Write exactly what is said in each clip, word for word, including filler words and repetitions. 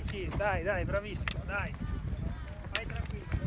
vicino, dai, dai, bravissimo, dai. Vai tranquillo, dai.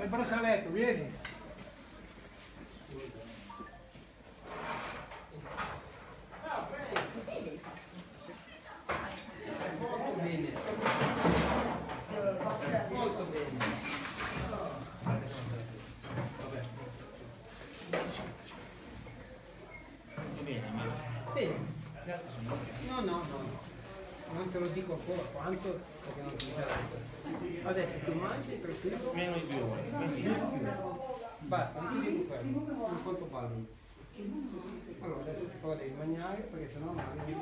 Il braccialetto, vieni! Molto bene! Molto bene! Molto bene, ma... Bene! No, no, no, non te lo dico ancora quanto, perché non ti interessa. Adesso tu mangi per primo... Meno di due ore. Basta, non ti dico quello, non conto palmi. Allora adesso ti poi devi mangiare perché sennò mangi.